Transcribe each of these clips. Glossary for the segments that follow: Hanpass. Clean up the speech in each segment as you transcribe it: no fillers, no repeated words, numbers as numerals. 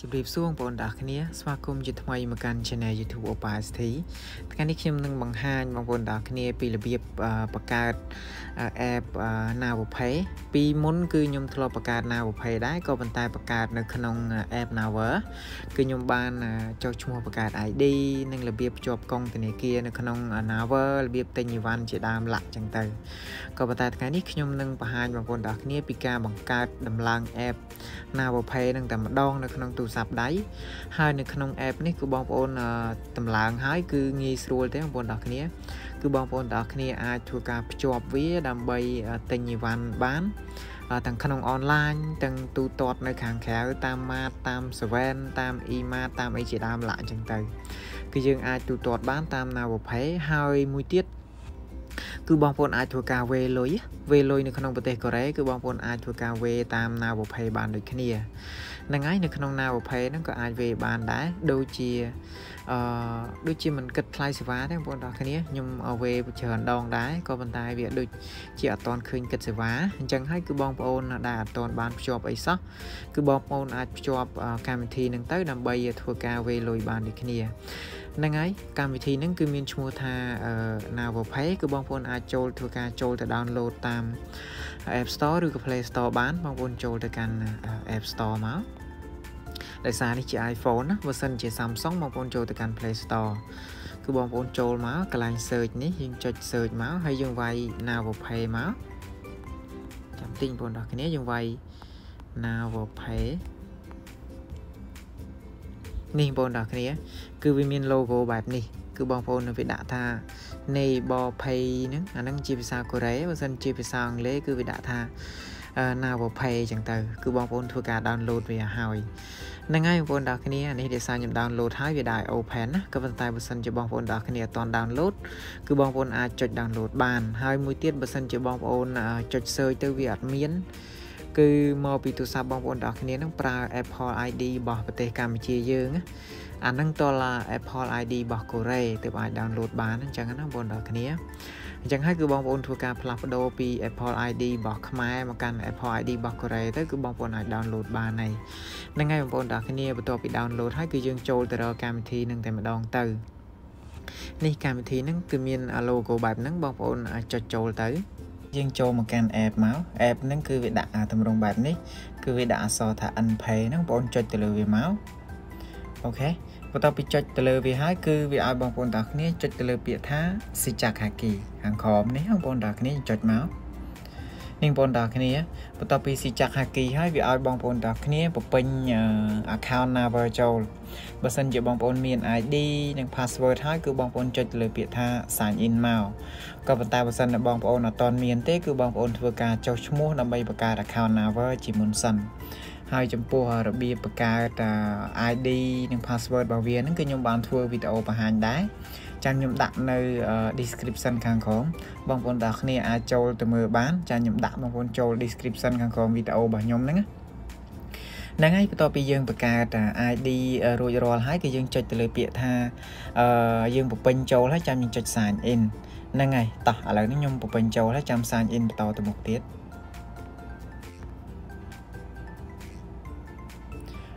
จุดรีบส่วงปอนดักเนี้ยสมาคมยุทธมายมาการชแนลยูทูบโอปาสทีการนี้เข้มตั้งบางฮันบางปอนดักเนี้ยปีระเบียบประกาศแอบนาบุภัยปีม้นคือยมทลประกาศนาบุภัยได้ก็บรรทายประกาศในขนมแอบนาวะคือยมบานเจ้าชุมประกาศไอดีนั่งระเบียบจบกองแต่ในเกียร์ในขนมนาวะระเบียบเตยิวันเจดามหลักจังเตยก็บรรทายการนี้เข้มตั้งบางฮันบางปอนดักเนี้ยปีการบังการดำลังแอบนาบุภัยตั้งแต่มาดองในขนมตูสับได้ให้ในขนมแอบนี่คือบางปอนดำลังหายคืองีสโรลเต็มบนดักเนี้ยคือบางปอนดักเนี้ยอาจถูกการจบวิดำใบเตยิวันบ้านต่างขนมออนไลน์ต่างตูตอดในขางแขวตามมาตามสเวนตามอีมาตามไอจีตามหลายจังเตยคือยังอาจตูตอดบ้านตามนาบุภัยให้มุ้ยเตี้ยคือบางปอนอาจถูกการเวลอยในขนมประเทศเกาหลีคือบางปอนอาจถูกการเวตามนาบุภัยบ้านโดยเนี้ยนั่งไงในขนมนาบุภัยนั่นก็อาจเวบานได้โดยเฉพาะมันกัดคลายสวาได้บนดอกคันนี้ยมเอาเวเชิญดองได้ก็บรรทายเวียโดยเฉพาะตอนคืนกัดสวาจังให้คือบองปอนได้ตอนบานจอบไอซักคือบองปอนอาจจอบการวิธีนั่งเต้นำใบทัวกาเวลอยบานโดยคันนี้นั่งไงการวิธีนั่นคือมีชัวทานาบุภัยคือบองปอนอาจโจลทัวกาโจลแต่ดาวน์โหลดตามApp Store หรือกับ Play Store บ้านบางคนโจลแต่กัน App Store มาแต่สานี่จะ iPhone นะเวอร์ชันจะ Samsung บางคนโจลแต่กัน Play Store คือบางคนโจลมากลายเซิร์ชนี้ยังจดเซิร์ชมาให้ยังไวนาบุภัยมาจำติงบนดอกนี้ยังไวนาบุภัยนี่บนดอกนี้คือวิมีนโลโก้แบบนี้คือบางคนวิดาธาในบอภัยนึงอันนั้นจีบสาวเกาหลีเวอร์ชันจีบสาวอังกฤษคือวิดาธานาบุภัยจังเตยคือบางคนถูกการดาวน์โหลดไปหายนั่งง่ายบนดาวคันนี้ในเดซายมดาวน์โหลดท้ายวิดาโอเพนนะกับบรรทายบสันจะบางคนดาวคันนี้ตอนดาวน์โหลดคือบางคนอาจจดดาวน์โหลดบานหายมือเตี้ยบสันจะบางคนจดเซอร์เตอร์วิดเมียนคือมอปิตุซาบางคนดาวคันนี้ต้องปลา Apple ID บอกประเทศกัมพูชีเยอะอันนั้นตัวละ Apple ID บอกกูเร่แต่ว่าดาวน์โหลดบานนั่นจังนั้นบนดาวคันนี้จังให้คือบางคนถูกการพลับโดปี Apple ID บอกขมายมากัน Apple ID บอกอะไรแต่คือบางคนอาจดาวน์โหลดบานในนั่นไงบางคนดาวคันนี้ประตูไปดาวน์โหลดให้คือยังโจลแต่เราการวิธีหนึ่งแต่มาดองเตอร์ในการวิธีนั้นคือมีโลโก้แบบนั้นบางคนอาจจะโจลเตอร์ยังโจมากันแอบเมาส์แอบนั้นคือวิดาทำรงแบบนี้คือวิดาสอถ้าอันเพย์นั่งบนจดแต่เราเมาส์โอเคประตูไปจดเตลอไปหาคือวิอาบางปนดักนี้จดเตลอเปียท่าสิจักหากีหางขอมนี้บางปนดักนี้จดเมาส์นิ่งปนดักนี้ประตูไปสิจักหากีให้วิอาบางปนดักนี้ปุ๊บเป็นaccount navigation บัสันจะบางปนมีน ID นั่ง password ให้คือบางปนจดเตลอเปียท่าsign in เมาส์ก็ประตูบัสันบางปนตอนมีนเต้คือบางปนทัวการเจ้าชั่วโมงนำไปประกาศ account navigation จิมุนสันให้จำพวกระเบียบประกาศ ID หนึ่ง password บางเวียนั่นคือยมบานทัวร์วิดีโอประหารได้จานยมดักใน description ข้างของบางคนดักเนี่ยอาจโจลแต่มือบ้านจานยมดักบางคนโจล description ข้างของวิดีโอแบบยมนั่นนั่งให้ต่อไปยังประกาศ ID รวยรอลให้คือยังจดแต่เลยเปียท่ายังปกปิดโจลให้จำยังจดสารอินนั่งไงต่ออะไรนั่งยมปกปิดโจลให้จำสารอินต่อแต่หมดเตี้ย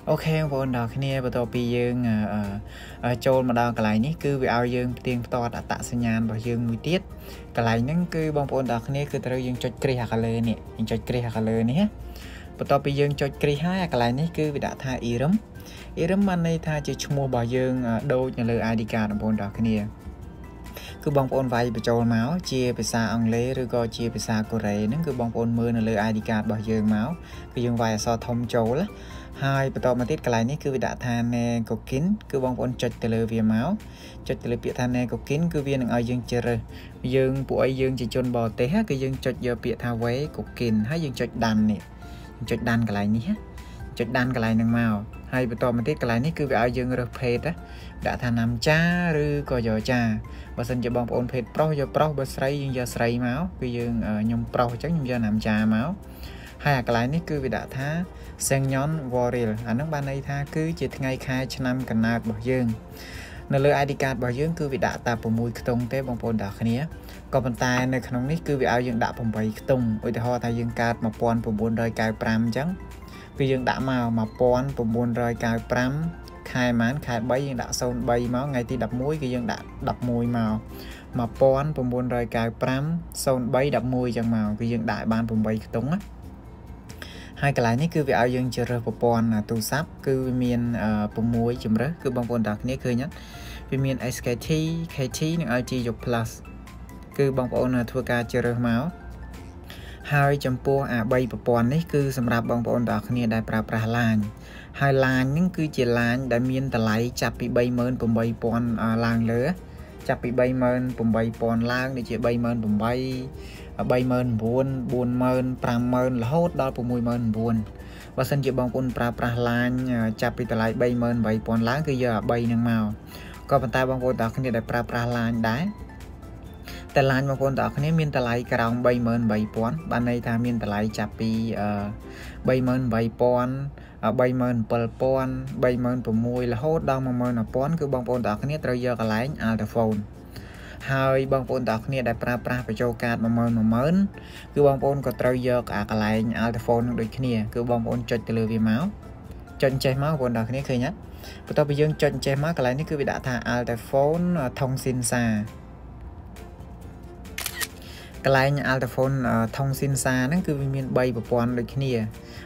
โอเคบนดอกนี้ประตูปียืงโจลมาดอกไกลนี้คือวิเอายืงเตียงต่อตัดสัญญาณบอกยืงมือเตี้ยไกลนั่นคือบางปนดอกนี้คือเรายืงจดกรีหักเลยเนี่ยยืงจดกรีหักเลยเนี่ยประตูปียืงจดกรีหักไกลนี้คือวิดาท่าอีรัมมันในท่าจะชั่วโมงบอกยืงโดยอย่างเลยไอดีการบนดอกนี้คือบางปนไวไปโจลเมาส์เชียไปซาอังเลหรือก็เชียไปซากุเรนั่นคือบางปนมือนั่นเลยไอดีการบอกยืงเมาส์คือยืงไวซอทอมโจละให้ประตูมาติดไกลนี่คือวิดาทานเนกกินคือบางคนจดเตลเวียเมาส์จดเตลเปียทานเนกกินคือเวียนเอายังเจริญยังป่วยยังจะจนบ่อเตะคือยังจดเยอะเปียทาไว้กกินให้ยังจดดันเนี่ยจดดันไกลนี้จดดันไกลนึงเมาส์ให้ประตูมาติดไกลนี่คือวิเอายังระเพดะวิดาทานน้ำจ้าหรือก็ยอจ้าบางคนจะบางคนเพดเปล่าจะเปล่าบัสไรยังจะใส่เมาส์คือยังยมเปล่าจังยมจะน้ำจ้าเมาส์ให้ไกลนี่คือวิดาท่าเซงย้อนวอริลอันนั้นบ้านในท่าคือจิตไงคายชนะกันนาบ่อยืงในเรือไอดีการบ่อยืงคือวิดาตาปมุยตรงเตะบางปนดอกนี้ก็บรรทายในขนมนี้คือวิเอายังดาผมไปตรงอุตหะทายังการมาปอนผมบนรอยกายปรามจังไป Vì dân đã màu mà bón bộ môn rơi cao prám Khai mán khai bấy dân đã sâu bay máu ngay thì đập mũi Vì dân đã đập mũi màu Mà bón bộ môn rơi cao prám Sâu bay đập mũi dân màu Vì dân đại ban bộ bay tống á Hai cái lái này cứ vì ao dân chờ rơi bộ bón là tù sắp Cứ miền bộ mũi chùm rớt Cứ bóng bồn đặc này cứ nhắc Vì miền SKT, KT nâng IG dục plus Cứ bóng bồn thua ca chờ rơi máu ហើយចំពោះអា3ប្រព័ន្ធនេះគឺសម្រាប់បងប្អូនទាំងគ្នាដែលប្រើប្រាស់ឡានហើយឡានហ្នឹងគឺជាឡានដែលមានតម្លៃចាប់ពី 38000 ដល់ 49000 38000 99000 50000រហូតដល់ 60000 9 ប៉ុន្តែបងប្អូនទាំងគ្នាដែលប្រើប្រាស់ឡានចាប់ពីតម្លៃ 38000 តែឡានបងប្អូនទាំងគ្នាមានតម្លៃក្រោម 38000 បានន័យថាមានតម្លៃចាប់ពី 38000 37000 36000 រហូត ដល់ 11000 គឺ បងប្អូនទាំងគ្នាត្រូវយកកន្លែង Altaphone ហើយ បងប្អូនទាំងគ្នាដែលប្រើប្រាស់បញ្ចូលកាត 10000 គឺ បងប្អូនក៏ត្រូវយកអាកន្លែង Altaphone នឹងដូចគ្នា គឺ បងប្អូនចុចទៅលើវាមក ចុចចេះមក បងប្អូនទាំងគ្នាឃើញទេ បន្ទាប់ពីយើងចុចចេះមក កន្លែងនេះ គឺ វាដាក់ថា Altaphone Thongsinsa កន្លែង Altaphone Thongsinsa ហ្នឹងគឺវាមាន 3 ប្រព័ន្ធដូចគ្នា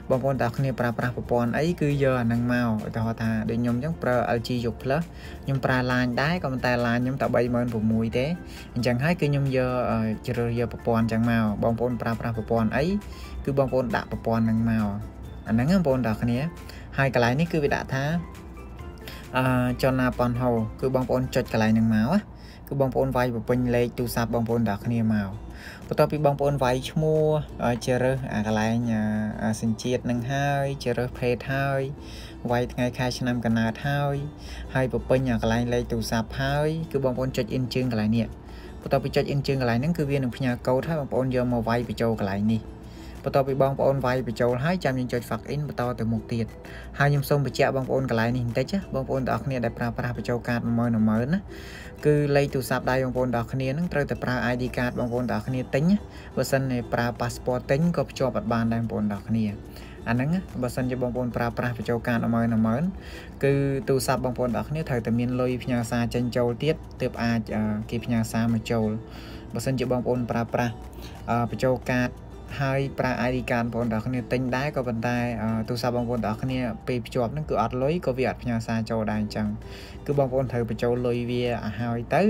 បងប្អូនតើគ្នាប្រើប្រាស់ប្រព័ន្ធអី គឺយកអានឹងមក ឧទាហរណ៍ថា ដូចខ្ញុំអញ្ចឹងប្រើ LG Yoke Plus ខ្ញុំប្រើ LAN ដែរ ក៏ប៉ុន្តែ LAN ខ្ញុំតែ 36000 ទេ អញ្ចឹងហើយ គឺខ្ញុំយកជ្រើសយកប្រព័ន្ធអញ្ចឹងមក បងប្អូនប្រើប្រាស់ប្រព័ន្ធអី គឺបងប្អូនដាក់ប្រព័ន្ធហ្នឹងមក អាហ្នឹង បងប្អូនតើគ្នា ហើយកន្លែងនេះ គឺវាដាក់ថា Chona Ponho គឺបងប្អូនចុចកន្លែងហ្នឹងមក គឺបងប្អូនវាយបពេញលេខទូរស័ព្ទបងប្អូនទាំងគ្នាមក បន្ទាប់ពីបងប្អូនវាយឈ្មោះជ្រើសអាកន្លែងសញ្ជាតិនឹងហើយជ្រើសភេទហើយវាយថ្ងៃខែឆ្នាំកំណើតហើយហើយបពេញអាកន្លែងលេខទូរស័ព្ទហើយគឺបងប្អូនចុច in ជើងកន្លែងនេះ បន្ទាប់ពីចុច in ជើងកន្លែងហ្នឹងគឺវានឹងផ្ញើកូដឲ្យបងប្អូនយកមកវាយបញ្ចូលកន្លែងនេះ បន្ទាប់ពីបងប្អូនវាយបញ្ចូលហើយចាំយើងចុច Fax in បន្តទៅមុខទៀត ហើយខ្ញុំសូមបញ្ជាក់បងប្អូនកន្លែងនេះបន្តិច បងប្អូនទាំងគ្នាដែលប្រើប្រាស់បញ្ចូលកាត10000 គឺលេខទូរស័ព្ទដៃបងប្អូនទាំងគ្នានឹងត្រូវតែប្រើ ID card បងប្អូនទាំងគ្នាទិញ បើសិនជាប្រើ passport ទិញក៏ភ្ជាប់អត់បានដែរបងប្អូនទាំងគ្នា អាហ្នឹងបើសិនជាបងប្អូនប្រើប្រាស់បញ្ចូលកាត10000 គឺទូរស័ព្ទបងប្អូនទាំងគ្នាត្រូវតែមានលុយផ្ញើសារចេញចូលទៀត ទើបអាចគេផ្ញើសារមកចូល បើសិនជាបងប្អូនប្រើប្រាស់បញ្ចូលកាត ហើយប្រើ ID card បងប្អូនទាំងគ្នាទិញដែរ ក៏ប៉ុន្តែទូរស័ព្ទបងប្អូនទាំងគ្នាពេលភ្ជាប់ហ្នឹងគឺអត់លុយ ក៏វាអត់ផ្ញើសារចូលដែរអញ្ចឹង គឺបងប្អូនត្រូវបញ្ចូលលុយវាឲ្យទៅ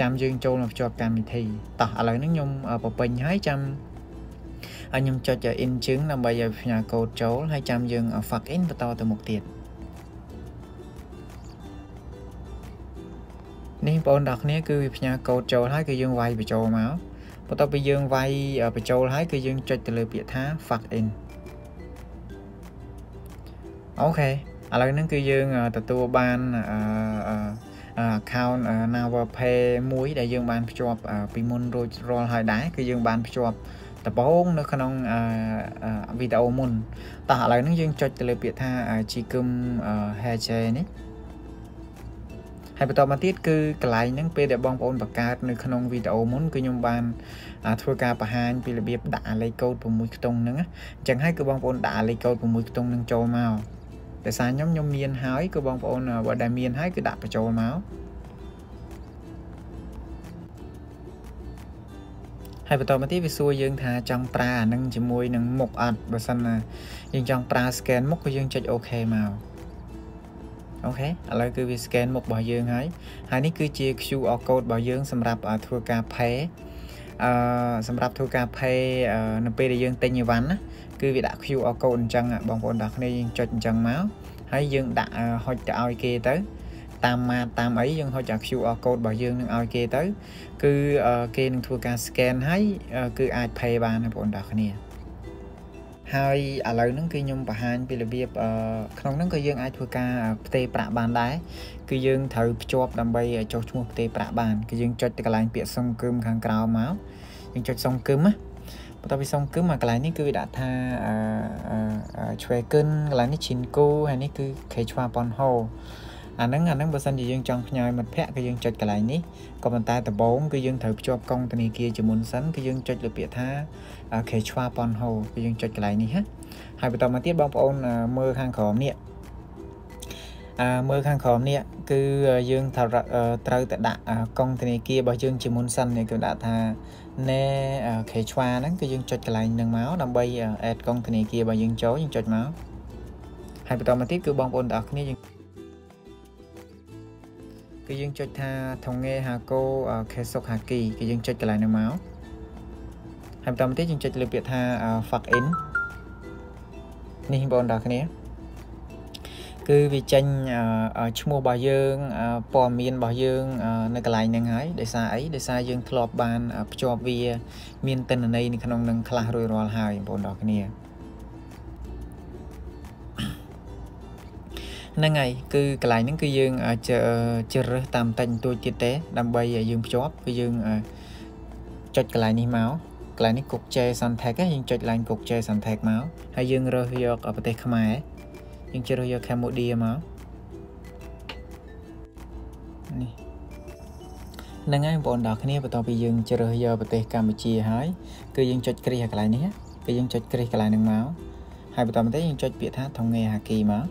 ចាំយើងចូលមកភ្ជាប់កម្មវិធី តោះឥឡូវហ្នឹងខ្ញុំបបិញហើយចាំ ខ្ញុំចុច in ជើងដើម្បីឲ្យផ្ញើកូដចូល ហើយចាំយើង fax in បន្តទៅមុខទៀត នេះបងប្អូនទាំងគ្នាគឺវាផ្ញើកូដចូលហើយគឺយើងវាយបញ្ចូលមក បន្ទាប់ពីយើងវាយបញ្ចូលហើយគឺយើងចុចទៅលើពាក្យថា Fax in អូខេឥឡូវហ្នឹងគឺយើងទទួលបាន account NavaPay មួយដែលយើងបានភ្ជាប់ពីមុនរួចរាល់ហើយដែរគឺយើងបានភ្ជាប់ដំបូងនៅក្នុង video មុនតោះឥឡូវហ្នឹងយើងចុចទៅលើពាក្យថា Chikum Hache នេះ ហើយបន្តមកទៀតគឺកន្លែងហ្នឹងពេលដែលបងប្អូនបង្កើតនៅក្នុងវីដេអូមុនគឺខ្ញុំបានធ្វើការបង្ហាញពីរបៀបដាក់លេខកូដ 6 ខ្ទង់ហ្នឹងអញ្ចឹងហើយគឺបងប្អូនដាក់លេខកូដ 6 ខ្ទង់ហ្នឹងចូលមកដោយសារខ្ញុំមានហើយគឺបងប្អូនបើដែលមានហើយគឺដាក់បញ្ចូលមកហើយបន្តមកទៀតវាសួរយើងថាចង់ប្រើអានឹងជាមួយនឹងមុខអត់បើសិនយើងចង់ប្រើ scan មុខគឺយើងចុច OK មក អូខេឥឡូវគឺវាស្កេនមុខរបស់យើងហើយនេះគឺជា QR code របស់យើងសម្រាប់ធ្វើការផេនៅពេលដែលយើងទិញអីវ៉ាន់ណាគឺវាដាក់ QR code អញ្ចឹងបងប្អូនទាំងគ្នាយើងចុចអញ្ចឹងមកហើយយើងដាក់ហុចទៅឲ្យគេទៅតាមម៉ាតតាមអីយើងហុចដាក់ QR code របស់យើងនឹងឲ្យគេទៅគឺគេនឹងធ្វើការ scan ហើយគឺអាចផេបានបងប្អូនទាំងគ្នា ហើយឥឡូវហ្នឹងគឺខ្ញុំបង្ហាញពីរបៀបក្នុងហ្នឹងគឺយើងអាចធ្វើការផ្ទេរប្រាក់បានដែរគឺយើងត្រូវភ្ជាប់ដើម្បីចុចទៅកន្លែងពាក្យសុំគឹមខាងក្រៅមកយើងចុចសុំគឹមមកបន្ទាប់ពីសុំគឹមមកកន្លែងនេះគឺវាដាក់ថាឆ្វេគុណកន្លែងនេះឈិនគូហើយនេះគឺខេឆ្វាប៉ុនហូ อันนั้นบริษัทยังจังพยายามมันแพะก็ยังจัดกันหลายนี้ก็มันตายแต่บ้องก็ยังเถิดจอบกองตอนนี้เกียร์จะมุนสันก็ยังจัดระเบียดท่าเขยชวาปอนโฮก็ยังจัดกันหลายนี้ฮะหายไปต่อมาที่บ้องปอนเมื่อข้างขอมเนี่ยเมื่อข้างขอมเนี่ยคือยังเถิดเติร์ดแต่ด่ากองตอนนี้เกียร์บ่ยังจะมุนสันเนี่ยก็ด่าท่าเน่เขยชวานั้นก็ยังจัดกันหลายหนึ่งม้าดำใบแอดกองตอนนี้เกียร์บ่ยังโจยังจัดม้าหายไปต่อมาที่คือบ้องปอนดักนี่ยังก็ยังจดท่าทงเงยหาโก้เคสกหากีก็ยังจดกลายในม้าทำตามที่ยังจดเรียบเรียบท่าฝักเอ็นนี่บอลดอกนี้คือวิจัยชั่วโมงบ่ายยังปอมีนบ่ายยังในกลายในหายได้สายยังทลบบานจอบเวียมีนเต็นในขนมหนึ่งคลาโรยรอลหายบอลดอกนี้นั่นไงคือกลายนั่นคือยังเจอตามแต่งตัวจิตเตะดำใบยังจอบคือยังจัดกลายนี้เมาส์กลายนี้กุกเจสันแทกก็ยังจัดกลายกุกเจสันแทกเมาส์ให้ยังรอยยกเอาไปเตะขมายยังเจอรอยยกแคมโมดีเมาส์นี่นั่นไงบอลดอกนี้ประตูไปยังเจอรอยยกไปเตะกัมพูชีหายคือยังจัดกรีกลายนี้คือยังจัดกรีกลายนึงเมาส์ให้ประตูไปเตะยังจัดเปียท่าทองเงยฮากีเมาส์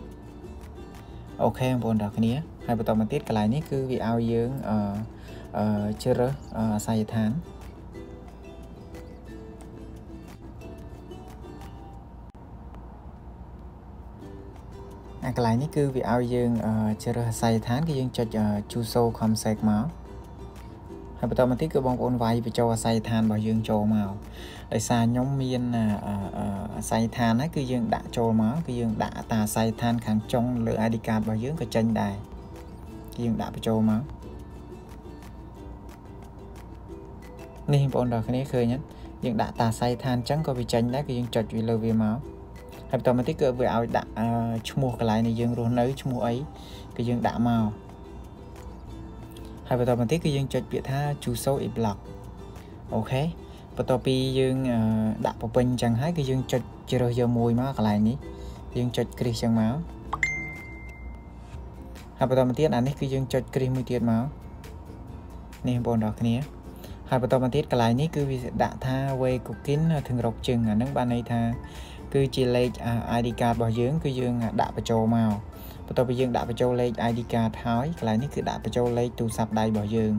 โอเคบนดอกนี้ให้ประตูมาติดกลายนี้คือวิเอาเยื้องเชื้อสายฐานกลายนี้คือวิเอาเยื้องเชื้อสายฐานก็ยังจะชูโซความแสกมาให้ประตูมาติดคือบองโอนไวไปโจสายฐานบ่อเยื้องโจมาไอ้สายย่อมมีนสายทานนะคือยังด่าโจม้าคือยังด่าตาสายทานขังจงหรืออดีการบ่อยเยอะก็จันได้คือยังด่าไปโจม้านี่บอลดอกนี้เคยนั้นยังด่าตาสายทานจังก็ไปจันได้คือยังจัดอยู่เลยเวียม้าให้ต่อมาที่เกิดเวเอาด่าชั่วโมงกลายในยังรู้เนื้อชั่วโมงไอ้คือยังด่าเมาให้ต่อมาที่คือยังจัดเปียท่าชูโซอีบล็อกโอเคปตปียังดับเป็นจังหายก็ยังจัดเจริญยมวยมากอะไรนี้ยังจัดกรีจังม้าหาปตมาเทียนอันนี้คือยังจัดกรีมือเทียนม้านี่บนดอกนี้หาปตมาเทียนกลายนี้คือวิดาท่าเวกุกินถึงรกจึงนั่งบ้านในท่าคือจีเลจไอดีการบ่อเยื้องคือยังดับประโจม้าปตปียังดับประโจเลจไอดีการท้ายกลายนี้คือดับประโจเลจตูสับได้บ่อเยื้อง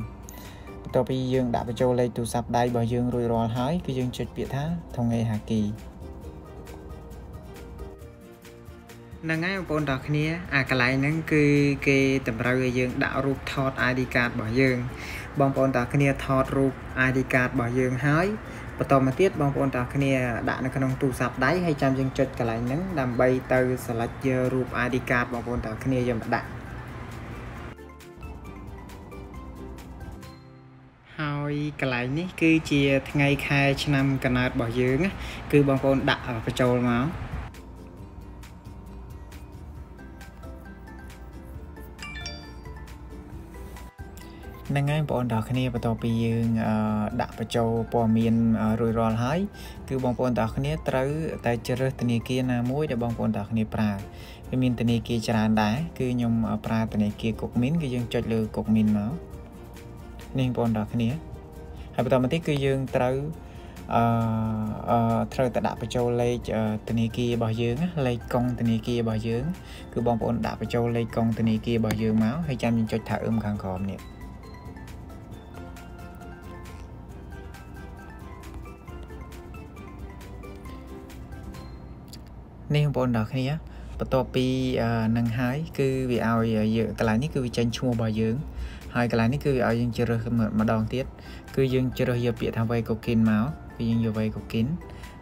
ต่อไปยังดับไปโจเลยตูสับได้บ่อยังรวยรอหายคือยังจุดเปียท่าทงเงยหากีนั่งไงบนดอกนี้กลายนั่นคือเกย์แต่เรายังดับรูปทอดไอดีการ์ดบ่อยังบางบนดอกนี้ทอดรูปไอดีการ์ดบ่อยังหายประตอมาเทียบบางบนดอกนี้ดับในขนมตูสับได้ให้จำยังจุดกลายนั่นดำใบเตยสลัดเยอรูปไอดีการ์ดบางบนดอกนี้ยังดับกลายนี้คือเจียทไงใครชนะกันนัดบ่อยเยอะคือบางคนด่าประโจมเอานั่งไงบอลดอกนี้ประตูไปยืนด่าประโจมปอมีนรวยรอลหายคือบางคนดอกนี้เต๋อแต่เจริญตนีกีน่ามุ้ยแต่บางคนดอกนี้ปลาไปมีนตนีกีจานได้คือยมปลาตนีกีกบมินก็ยังจดเลยกบมินเอานี่บอลดอกนี้ให้ประตูมาที่คือยังเต๋อแต่ด่าไปโจเลยตนีกีบ่อเยื้องเลยกองตนีกีบ่อเยื้องคือบางคนด่าไปโจเลยกองตนีกีบ่อเยื้องม้าให้จำยังจดถ่ายขังขอมเนี่ยนี่บอลดอกนี้ประตูปีนังหายคือวิเอาเยอะกลายนี้คือวิจัยชั่วโมงบ่อเยื้องหายกลายนี้คือเอายังเจริญเหมือนมาดองเทียดคือยังเจริญเยอะเปียทำไว้ก็กินเมาส์คือยังอยู่ไว้ก็กิน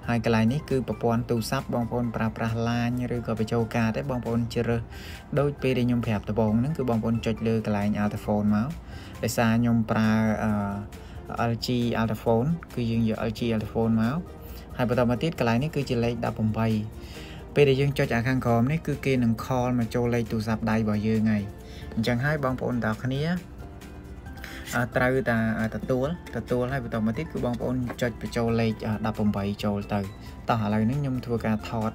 หายกลายนี้คือประปอนตูซับบางปอนปลาปลาลานหรือก็ไปโจกาได้บางปอนเจริญโดยไปได้ยมแผลตะบองนั่นคือบางปอนจดเลยกลายอัลตาโฟนเมาส์ไอ้สายยมปลาLGอัลตาโฟนคือยังอยู่ LGอัลตาโฟนเมาส์หายประตูมาติดกลายนี้คือจะเลยดับผมไปได้ยังจดจากข้างคอมนี่คือเกณฑ์หนึ่งคอมาโจเลยตูซับได้บ่อยเยอะไงจังให้บางปอนดอกนี้ตราตัวให้ประตูมาติดคือบางปอนจดไปโจเลยดับผมไปโจเตยต่ออะไรนั่งยมทัวการถอด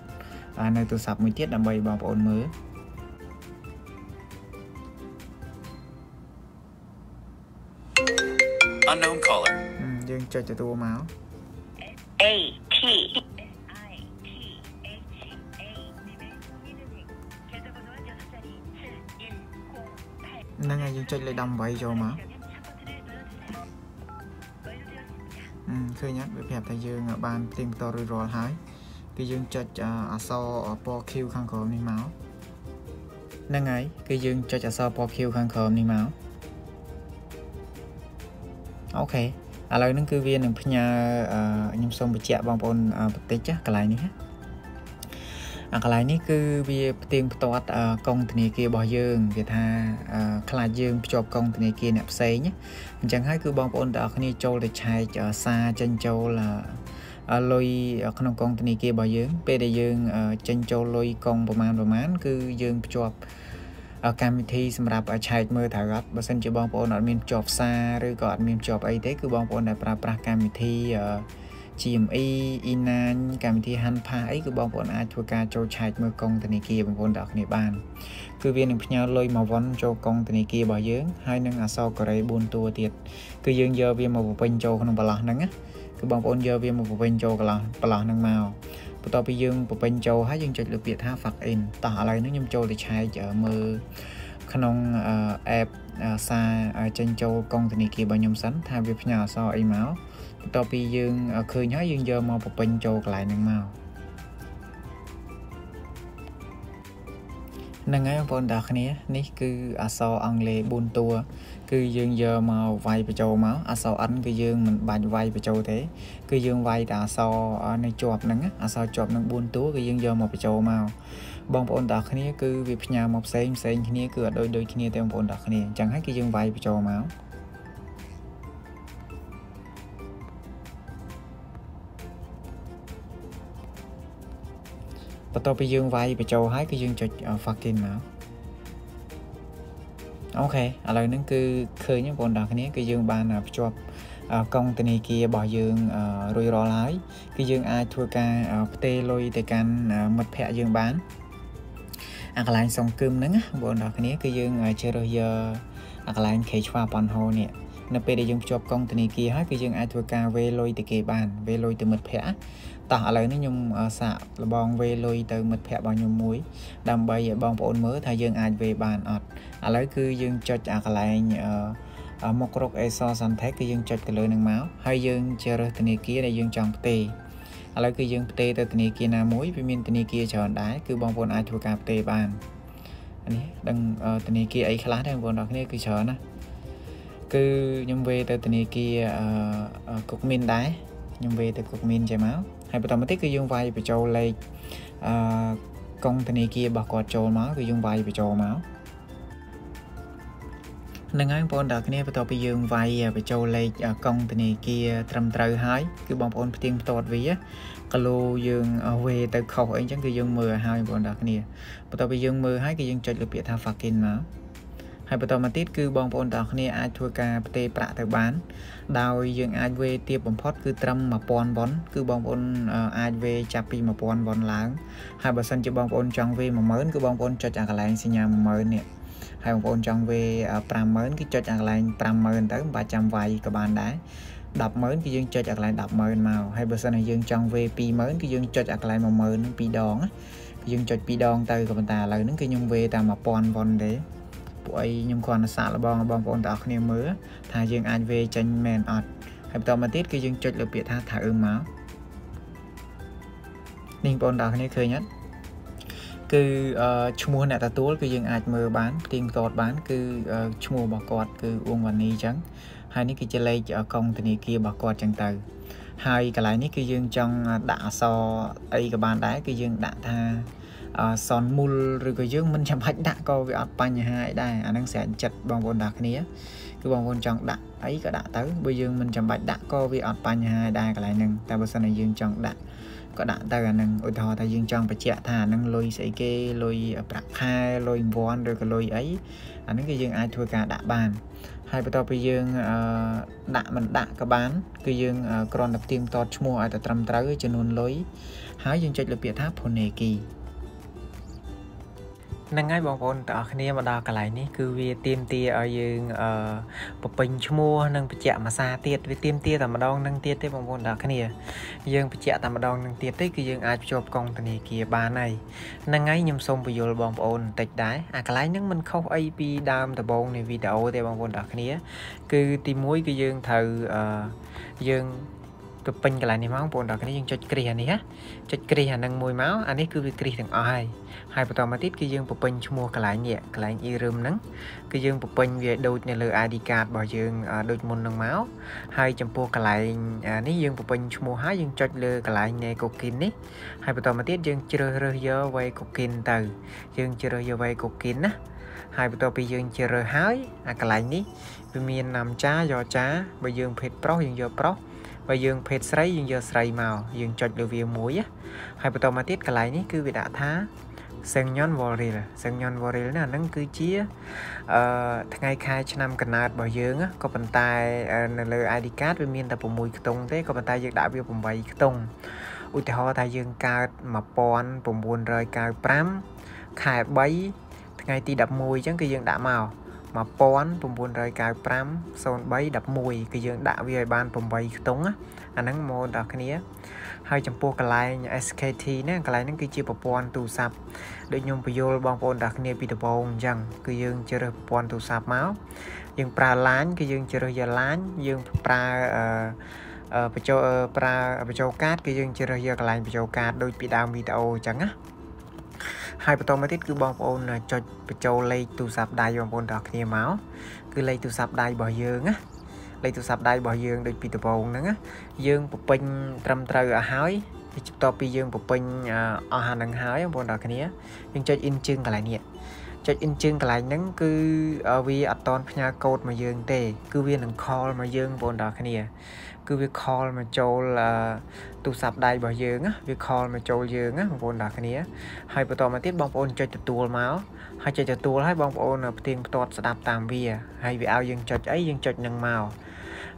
ในตูซับมือเทียดดับใบบางปอนมือ Unknown caller. យើងចុចទទួលមក AT ហ្នឹងហើយយើងចុចលេខ18ចូលមកឃើញអត់វាប្រាប់ថាយើងបានផ្ទៀងផ្ទាត់រួចរាល់ហើយគឺយើងចុចអក្សរពណ៌ Q ខាងក្រោមនេះមកហ្នឹងហើយគឺយើងចុចអក្សរពណ៌ Q ខាងក្រោមនេះមកអូខេឥឡូវហ្នឹងគឺវានឹងផ្ញើខ្ញុំសូមបញ្ជាក់បងប្អូនបន្តិចកន្លែងនេះកន្លែងនេះគឺវាផ្ទៀងផ្ទាត់កងធនាគាររបស់យើងវាថាខ្លាចយើងភ្ជាប់កងធនាគារអ្នកផ្សេងអញ្ចឹងហើយគឺបងប្អូនទាំងអស់គ្នាចូលទៅឆែកសារចិញ្ចូលលុយក្នុងកងធនាគាររបស់យើងពេលដែលយើងចិញ្ចូលលុយកងប្រមាណគឺយើងភ្ជាប់កម្មវិធីសម្រាប់ឆែកមើលត្រូវអត់បើមិនជាបងប្អូនអត់មានភ្ជាប់សារឬក៏អត់មានភ្ជាប់អីទេគឺបងប្អូនដែលប្រើប្រាស់កម្មវិធី GME Inan កម្មវិធី Hanpa អីគឺបងប្អូនអាចធ្វើការចូលឆែកមើលកងធនាគារបងប្អូនទាំងអស់គ្នាបានគឺវានឹងផ្ញើលុយមកវ៉ុនចូលកងធនាគាររបស់យើងហើយនឹងអក្សរកូរ៉េ4តួទៀតគឺយើងយកវាមកបំពេញចូលក្នុងបន្លោះហ្នឹងណាគឺបងប្អូនយកវាមកបំពេញចូលបន្លោះហ្នឹងមកបន្ទាប់ពីយើងបំពេញចូលហើយយើងចុចលើពាក្យថា Fact In តោះឥឡូវនេះខ្ញុំចូលទៅឆែកមើលក្នុង app សារចេញចូលកងធនាគាររបស់ខ្ញុំសិនថាវាផ្ញើអក្សរអីមកបន្ទាប់ពីយើងឃើញហើយយើងយកមកបំពេញចូលកន្លែងហ្នឹងមកហ្នឹងហើយបងប្អូនទាំងគ្នានេះគឺអក្សរអង់គ្លេស4តួគឺយើងយកមកវាយបញ្ចូលមកអក្សរ N គឺយើងមិនបាច់វាយបញ្ចូលទេគឺយើងវាយតែអក្សរនៅជាប់ហ្នឹងអក្សរជាប់នឹង4តួគឺយើងយកមកបញ្ចូលមកបងប្អូនទាំងគ្នាគឺវាផ្ញើមកផ្សេងគ្នាគឺអត់ដូចគ្នាទេបងប្អូនទាំងគ្នាអញ្ចឹងហើយគឺយើងវាយបញ្ចូលមកបន្ទាប់ពីយើងវាយបញ្ចូលហើយគឺយើងចុច fucking មកអូខេឥឡូវហ្នឹងគឺឃើញបងប្អូនទាំងគ្នាគឺយើងបានភ្ជាប់កងធនាគាររបស់យើងរួចរាល់ហើយគឺយើងអាចធ្វើការផ្ទេរលុយទៅកាន់មិត្តភ័ក្តិយើងបានអាកន្លែងសង្គមហ្នឹងបងប្អូនទាំងគ្នាគឺយើងជ្រើសយកអាកន្លែង Kchwa Panho នេះនៅពេលដែលយើងភ្ជាប់កងធនាគារហើយគឺយើងអាចធ្វើការវេលុយទៅគេបានវេលុយទៅមិត្តភ័ក្តិតោះឥឡូវនេះខ្ញុំសាកលបងវេលុយទៅមិត្តភ័ក្តិរបស់ខ្ញុំមួយដើម្បីឲ្យបងប្អូនមើលថាយើងអាចវេបានអត់ឥឡូវគឺយើងចុចអាកន្លែងមុខរុកអេសរ Santech គឺយើងចុចទៅលើនឹងមកហើយយើងជ្រើសធនាគារដែលយើងចង់ផ្ទេរឥឡូវគឺយើងផ្ទេរទៅធនាគារណាមួយវាមានធនាគារច្រើនដែរគឺបងប្អូនអាចធ្វើការផ្ទេរបាននេះដឹងធនាគារអីខ្លះដែរបងប្អូនទាំងគ្នាគឺច្រើនណាស់គឺខ្ញុំវេទៅធនាគារគុកមីនដែរខ្ញុំវេទៅគុកមីនចេះមកហើយបន្តមកទៀតគឺយើងវាយបញ្ចូលលេខកងធនាគាររបស់គាត់ចូលមកគឺយើងវាយបញ្ចូលមកហ្នឹងហើយបងប្អូនទាំងគ្នាបន្តពីយើងវាយបញ្ចូលលេខកងធនាគារត្រឹមត្រូវហើយគឺបងប្អូនផ្ទៀងផ្ទាត់វាគីឡូយើងវេទៅខុសអីចឹងគឺយើងមើលហើយបងប្អូនទាំងគ្នាបន្តពីយើងមើលហើយគឺយើងចុចលើពាក្យថា fucking មកហើយបន្តមកទៀតគឺបងប្អូនទាំងគ្នាអាចធ្វើការផ្ទេរប្រាក់ទៅបានដោយយើងអាចវេទាបបំផុតគឺត្រឹម 1000 វ៉ុនគឺបងប្អូនអាចវេចាប់ពី 1000 វ៉ុនឡើងហើយបើសិនជាបងប្អូនចង់វេ 10000 គឺបងប្អូនចុចអាកន្លែងសញ្ញា 10000 នេះហើយបងប្អូនចង់វេ 50000 គឺចុចអាកន្លែង 50000 ទៅមិនបាច់ចាំវាយក៏បានដែរ 100000 គឺយើងចុចអាកន្លែង 100000 មកហើយបើសិនជាយើងចង់វេ 20000 គឺយើងចុចអាកន្លែង 10000 នឹង2ដងយើងចុច2ដងទៅក៏ប៉ុន្តែឥឡូវហ្នឹងគឺខ្ញុំវេតែ 1000 វ៉ុនទេពួកអីខ្ញុំគ្រាន់តែសាកល្បងបងប្អូនទាំងអស់គ្នាមើលថាយើងអាចវេចេញមែនអត់ហើយបន្តមកទៀតគឺយើងចុចលើពាក្យថាត្រូវមកនេះបងប្អូនទាំងអស់គ្នាឃើញអត់គឺឈ្មោះអ្នកទទួលគឺយើងអាចមើលបានផ្ទៀងផ្ទាត់បានគឺឈ្មោះរបស់គាត់គឺអ៊ុងវ៉ានីអញ្ចឹងហើយនេះគឺជាលេខកងធនាគាររបស់គាត់អញ្ចឹងទៅហើយកន្លែងនេះគឺយើងចង់ដាក់អក្សរអីក៏បានដែរគឺយើងដាក់ថាសនមូលឬក៏យើងមិនចាំបាច់ដាក់ក៏វាអត់បញ្ហាអីដែរអាហ្នឹងស្រាច់ចិត្តបងប្អូនទាំងគ្នាគឺបងប្អូនចង់ដាក់អីក៏ដាក់ទៅបើយើងមិនចាំបាច់ដាក់ក៏វាអត់បញ្ហាដែរកន្លែងហ្នឹងតែបើសិនតែយើងចង់ដាក់ក៏ដាក់ទៅអាហ្នឹងឧទាហរណ៍ថាយើងចង់បញ្ជាក់ថាអាហ្នឹងលុយស្អីគេលុយប្រាក់ខែលុយរង្វាន់ឬក៏លុយអីអាហ្នឹងគឺយើងអាចធ្វើការដាក់បានហើយបន្ទាប់ពីយើងដាក់មិនដាក់ក៏បានគឺយើងគ្រាន់តែផ្ទៀងផ្ទាត់ឈ្មោះឲ្យតែត្រឹមត្រូវចំនួនលុយហើយយើងចុចលើពាក្យថា Phoneki นั่งไงบางคนแต่คนนี้มาดาวกันหลายนี่คือวีทีมตีเอายืงปปิงชั่วโมงนั่งไปเจาะมาซาเตียดวีทีมตีแต่มาดองนั่งเตียดได้บางคนแต่คนนี้ยืงไปเจาะแต่มาดองนั่งเตียดได้คือยืงอาจจบกองตนีเกียบาในนั่งไงยมส่งไปโยนบางคนแต่ได้อากันหลายนั่งมันเข้าไอพีดามแต่บางในวีดีโอแต่บางคนแต่คนนี้คือตีมวยคือยืงเธอยืงตัวเป็นกันหลายในม้าของปนดอกนี้ยังจดกรีอันนี้ฮะจดกรีอันดังมวยม้าอันนี้คือกรีถึงอ้อยไฮประตูมาติดคือยังปเป็นชั่วโมงกันหลายเนี่ยกันหลายอีรึมนั้นคือยังปเป็นเวดดูในเรืออาดิการบ่อยังดูมนดังม้าไฮจำพวกกันหลายอันนี้ยังปเป็นชั่วโมงหายังจดเรือกันหลายในกุกินนี้ไฮประตูมาติดยังเจอเรือเยอะไว้กุกินตื่นยังเจอเรือเยอะไว้กุกินนะไฮประตูไปยังเจอเรือหายกันหลายนี้เป็นมีนำจ้าย่อจ้าบ่อยังเพชรเปล่ายังเยอะเปล่าvà dương phết sấy dương giờ sấy màu dương chọn được viên muối á hai bữa tàu mà tiết cả lại ní cứ bị đã thá sừng nhon vòi là sừng nhon vòi là nắng cứ chia ngày khai cho năm cần nạt bảo dương á có bàn tay lời ID card với miền tập bùn mùi tông thế có bàn tay dương đã biết bùn bay tông ủi thì họ thay dương cao mà pon bùn buồn rồi cao pram khai bay ngày ti đập mùi chẳng cứ dương đã màu mà pon bùn buồn rồi cài pram son bay đập mùi cái dương đã về ban bùn bay tống á anh nắng mồ đỏ cái nia hai trăm po cái lái SKT nè cái lái nó cứ chia pon tù sập để nhung bây giờ băng pon đỏ cái nia bị đập bong chẳng cái dương chơi được pon tù sập máu dương pra lán cái dương chơi được giờ lán dương pra bây giờ cát cái dương chơi được giờ cái lái bây giờ cát đôi bị đau bị đau chẳng á haiประตูมาติดคือบอลโอนจดประตูเลยตูสับได้บอลโอนดอกเทียมเมาส์คือเลยตูสับได้บ่อยเยืองนะเลยตูสับได้บ่อยเยืองโดยปีตะบงนั้นนะเยืองปปิงตรำตรอหายจุดต่อปีเยืองปปิงอาหารนังหายบอลดอกนี้ยังจดอินจึงกันไรเนี่ยจดอินจึงกันไรนั้นคือวีอัตตอนพญากรมาเยืองเตะคือวีหนังคอมาเยืองบอลดอกนี้คือวีคอมาโจลตูสับได้บ่อยเยืองวีคอมาโจลเยืองบางคนดอกนี้ให้ประตูมาติดบางคนจดจัดตัวเมาส์ให้จดจัดตัวให้บางคนเตียงประตูสดับตามวีให้วีเอายังจดไอ้ยังจดนังเมาส์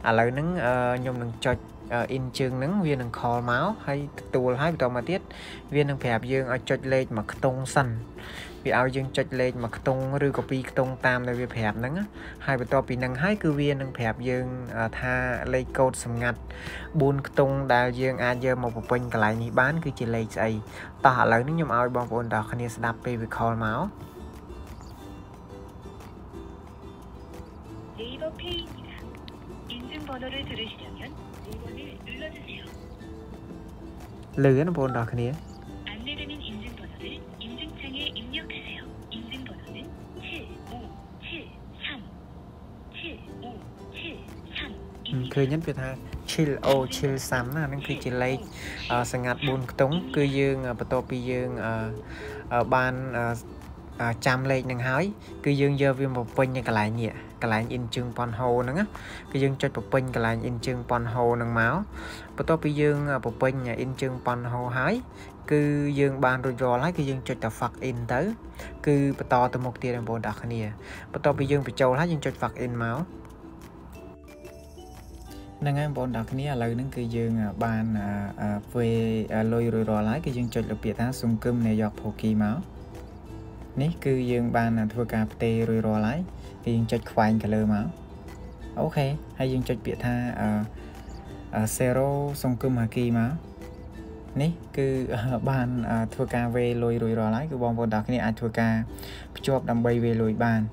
อะไรนั้นยมนังจดอินจึงนั้นวีนังคอเมาส์ให้ตัวให้ประตูมาติดวีนังแผลเยืองจดเลขมาตรงสั่นวีเอายังจดเลขมาตรงหรือกับปีตรงตามในวีแผลนั้นให้ประตูปีนังให้คือวีนังแผลเยืองทาเลขโกดสงัดบุญตรงดาวเยืองอาเยอะมาปปิงกันหลายนี้บ้านคือจีเลจไอต่อเลยนึกยมเอาบางคนดอกคะแนนสดับไปวีคอเมาส์เหลือนะบนดอกคะแนนคือยันเป็นทางชิลโอชิลซ้ำนะนั่นคือจิเลย์สงัดบุญตงคือยืงประตูปียืงบานจำเลขหนึ่งหายคือยืงเยอะวิ่งแบบเป็นอย่างกระไรเนี่ยกระไรอินจึงปอนโฮนั่นนะคือยืงจดแบบเป็นกระไรอินจึงปอนโฮนั่งเมาส์ประตูปียืงแบบเป็นอย่างอินจึงปอนโฮหายคือยืงบานรอยรอไล่คือยืงจดแต่ฝักอินเตอร์คือประตูตัวมุกเตียนบนดอกเนี่ยประตูปียืงไปโจไล่ยืงจดฝักอินเมาส์นั่งไงบอลดอกนี้อะไรนั่นคือยืงบานเวลอยรอไล่คือยืงจดระเบียดท่าซุ่มกึมในยอกโพกีเมาส์นี่คือยืงบานทัวกาเตรอยรอไล่คือยืงจดควายกันเลยเมาส์โอเคให้ยืงจดเบียดท่าเซโร่ซุ่มกึมฮากีเมาส์นี่คือบานทัวกาเวลอยรอไล่คือบอลบอลดอกนี้อาทัวกาจวบดำใบเวลอยบาน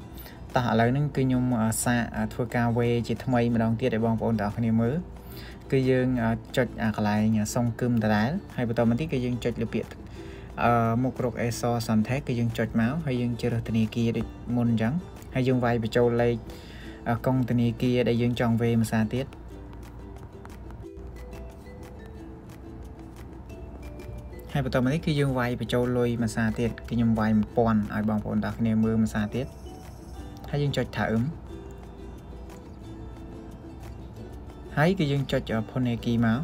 ต่อเลยนั่นคือยมสะทัวกาเวจิตทำไมมาดองเตี้ยได้บองปนดอกนี้มือคือยังจดอะไรเนี่ยส่งกึมแต่ได้ให้ประตูมันที่คือยังจดระเบียดมุกรกเอซอสัมแทคือยังจดเมาส์ให้ยังเจอตันีกีได้มุนจังให้ยังไวไปโจเลยกองตันีกีได้ยังจองเวมาซาเตี้ยให้ประตูมันที่คือยังไวไปโจเลยมาซาเตี้ยคือยังไวปอนไอ้บองปนดอกนี้มือมาซาเตี้ยให้ยังจดถ่ายให้ก็ยังจดพนเอกีมา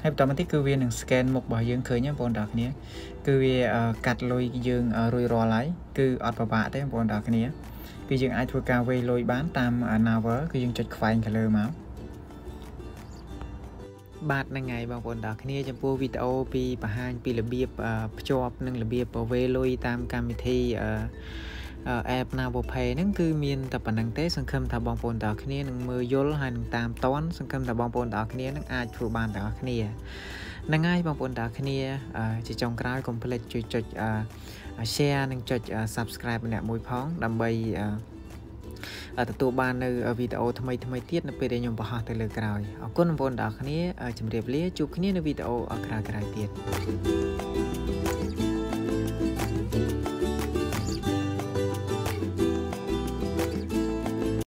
ให้ต่อมาที่คือเวียนหนึ่งสแกนหมกบ่อยังเคยเนี่ยบนดอกนี้คือเวียกัดลอยยังรวยรอไหลคืออัดประบาดได้บนดอกนี้คือยังไอทัวกาเวลอยบ้านตามนาวเวอร์คือยังจดควายกันเลยมา บาดนังไงบางคนดอกนี้จำพวกวิดีโอปีประหารปีระเบียบจอบหนึ่งระเบียบเวลุยตามการมิธีแอบนาบุพเพนั่นคือมีนแต่ปัจจุบันเตสังคมถ้าบางคนดอกนี้หนึ่งมือยลหันตามต้นสังคมถ้าบางคนดอกนี้นั่งอาจูบานดอกนี้นังไงบางคนดอกนี้จะจงกลายคอมเพล็กซ์จุดแชร์นั่งจุด subscribe เนี่ยมวยพ้องดำไปตัวบ้านในวิดีโอทำไมเทียดไปได้ยมประหารเลยกล่าวเอาก้นบนดอกนี้จำเรียบเลี้ยจุกนี้ในวิดีโออักขระกระไรเทียด